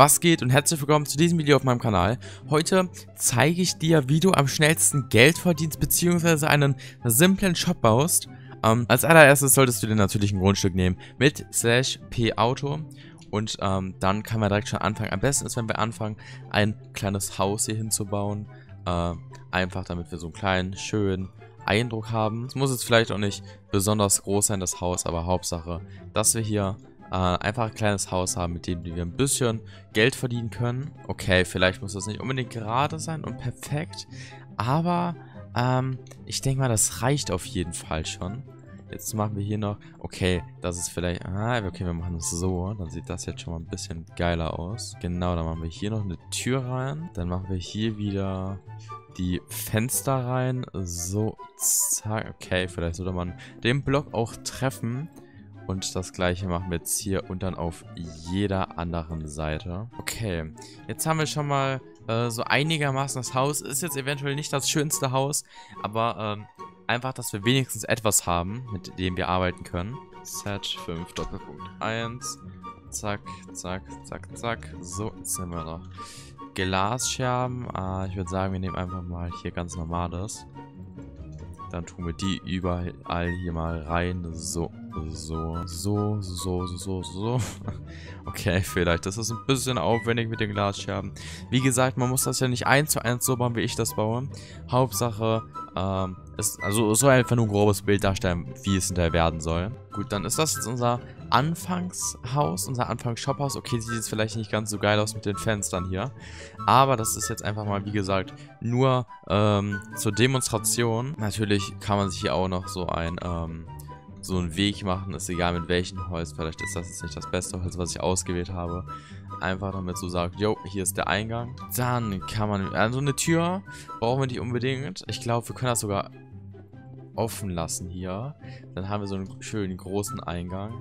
Was geht und herzlich willkommen zu diesem Video auf meinem Kanal. Heute zeige ich dir, wie du am schnellsten Geld verdienst bzw. einen simplen Shop baust. Als allererstes solltest du dir natürlich ein Grundstück nehmen mit /p-auto und dann kann man direkt schon anfangen. Am besten ist, wenn wir anfangen, ein kleines Haus hier hinzubauen. Einfach damit wir so einen kleinen, schönen Eindruck haben. Es muss jetzt vielleicht auch nicht besonders groß sein, das Haus, aber Hauptsache, dass wir hier einfach ein kleines Haus haben, mit dem wir ein bisschen Geld verdienen können. Okay, vielleicht muss das nicht unbedingt gerade sein und perfekt, aber ich denke mal, das reicht auf jeden Fall schon. Jetzt machen wir hier noch, okay, das ist vielleicht, okay, wir machen es so, dann sieht das jetzt schon mal ein bisschen geiler aus. Genau, dann machen wir hier noch eine Tür rein, dann machen wir hier wieder die Fenster rein, so, zack, okay, vielleicht sollte man den Block auch treffen. Und das gleiche machen wir jetzt hier und dann auf jeder anderen Seite. Okay, jetzt haben wir schon mal so einigermaßen das Haus. Ist jetzt eventuell nicht das schönste Haus, aber einfach, dass wir wenigstens etwas haben, mit dem wir arbeiten können. Set 5 Doppelpunkt 1. Zack, zack, zack, zack. So, jetzt nehmen wir noch Glasscherben. Ich würde sagen, wir nehmen einfach mal hier ganz normales. Dann tun wir die überall hier mal rein. So, so, so, so, so, so. Okay, vielleicht. Das ist ein bisschen aufwendig mit den Glasscherben. Wie gesagt, man muss das ja nicht 1:1 so bauen, wie ich das baue. Hauptsache, also so einfach nur ein grobes Bild darstellen, wie es hinterher werden soll. Gut, dann ist das jetzt unser Anfangshaus, unser Anfangs-Shophaus. Okay, sieht jetzt vielleicht nicht ganz so geil aus mit den Fenstern hier. Aber das ist jetzt einfach mal, wie gesagt, nur zur Demonstration. Natürlich kann man sich hier auch noch so einen Weg machen, ist egal mit welchem Holz. Vielleicht ist das jetzt nicht das beste Holz, was ich ausgewählt habe. Einfach damit so sagt, jo, hier ist der Eingang. Dann kann man, also eine Tür brauchen wir nicht unbedingt. Ich glaube, wir können das sogar offen lassen hier. Dann haben wir so einen schönen großen Eingang.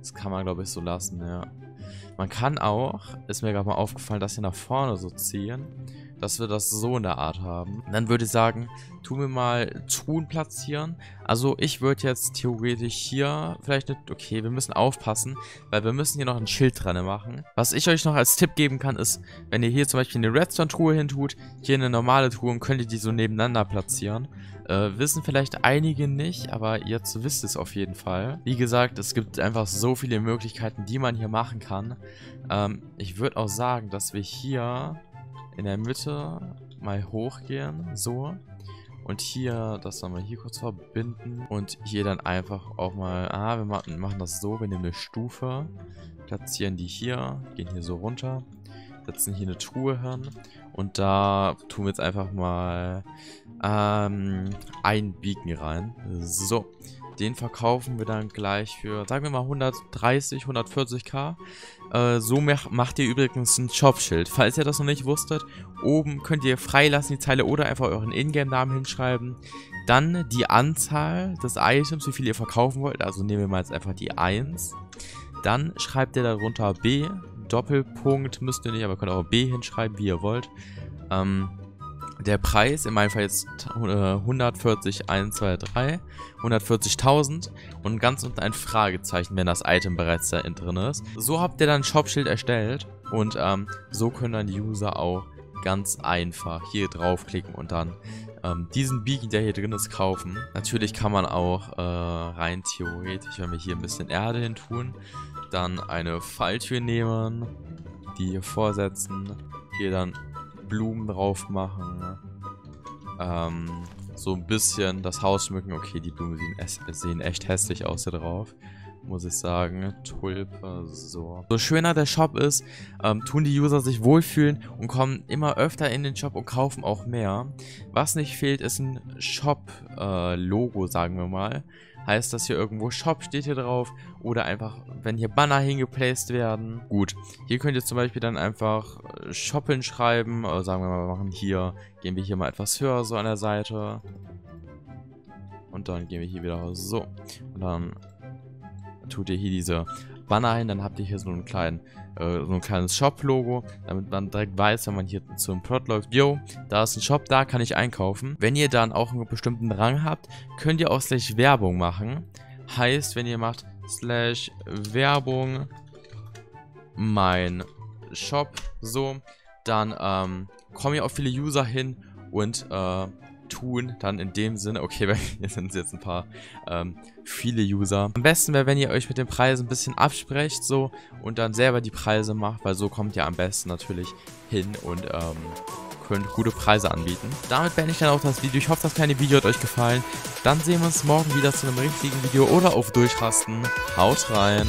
Das kann man, glaube ich, so lassen, ja. Man kann auch, ist mir gerade mal aufgefallen, das hier nach vorne so ziehen, dass wir das so in der Art haben. Dann würde ich sagen, tun wir mal Truhen platzieren. Also ich würde jetzt theoretisch hier vielleicht nicht, okay, wir müssen aufpassen, weil wir müssen hier noch ein Schild dran machen. Was ich euch noch als Tipp geben kann, ist, wenn ihr hier zum Beispiel eine Redstone-Truhe hintut, hier eine normale Truhe, und könnt ihr die so nebeneinander platzieren. Wissen vielleicht einige nicht, aber jetzt wisst es auf jeden Fall. Wie gesagt, es gibt einfach so viele Möglichkeiten, die man hier machen kann. Ich würde auch sagen, dass wir hier in der Mitte mal hochgehen, so. Und hier, das nochmal hier kurz verbinden. Und hier dann einfach auch mal, wir machen das so, wir nehmen eine Stufe, platzieren die hier, gehen hier so runter, setzen hier eine Truhe hin. Und da tun wir jetzt einfach mal ein Beacon rein. So, den verkaufen wir dann gleich für, sagen wir mal 130, 140k. So macht ihr übrigens ein Shop-Schild. Falls ihr das noch nicht wusstet, oben könnt ihr freilassen die Zeile oder einfach euren Ingame-Namen hinschreiben. Dann die Anzahl des Items, wie viel ihr verkaufen wollt. Also nehmen wir mal jetzt einfach die 1. Dann schreibt ihr darunter B, Doppelpunkt, müsst ihr nicht, aber könnt auch B hinschreiben, wie ihr wollt. Der Preis, in meinem Fall jetzt 140.000 und ganz unten ein Fragezeichen, wenn das Item bereits da drin ist. So habt ihr dann ein Shopschild erstellt und so können dann die User auch ganz einfach hier draufklicken und dann diesen Beacon, der hier drin ist, kaufen. Natürlich kann man auch rein theoretisch, wenn wir hier ein bisschen Erde hin tun, dann eine Falltür nehmen, die hier vorsetzen, hier dann Blumen drauf machen, so ein bisschen das Haus schmücken. Okay, die Blumen sehen echt hässlich aus hier drauf, muss ich sagen. Tulpe, so. So schöner der Shop ist, tun die User sich wohlfühlen und kommen immer öfter in den Shop und kaufen auch mehr. Was nicht fehlt, ist ein Shop-Logo, sagen wir mal. Heißt, dass hier irgendwo Shop steht hier drauf oder einfach, wenn hier Banner hingeplaced werden. Gut, hier könnt ihr zum Beispiel dann einfach Shoppen schreiben. Oder sagen wir mal, wir machen hier, gehen wir hier mal etwas höher so an der Seite. Und dann gehen wir hier wieder so. Und dann tut ihr hier diese Banner hin, dann habt ihr hier so einen kleinen, so ein kleines Shop-Logo, damit man direkt weiß, wenn man hier zum Plot läuft, yo, da ist ein Shop, da kann ich einkaufen. Wenn ihr dann auch einen bestimmten Rang habt, könnt ihr auch / Werbung machen. Heißt, wenn ihr macht / Werbung, mein Shop, so, dann kommen ja auch viele User hin und tun dann in dem Sinne, okay, weil hier sind jetzt ein paar viele User. Am besten wäre, wenn ihr euch mit den Preisen ein bisschen absprecht, so, und dann selber die Preise macht, weil so kommt ihr am besten natürlich hin und könnt gute Preise anbieten. Damit beende ich dann auch das Video. Ich hoffe, das kleine Video hat euch gefallen. Dann sehen wir uns morgen wieder zu einem richtigen Video oder auf Durchrasten. Haut rein!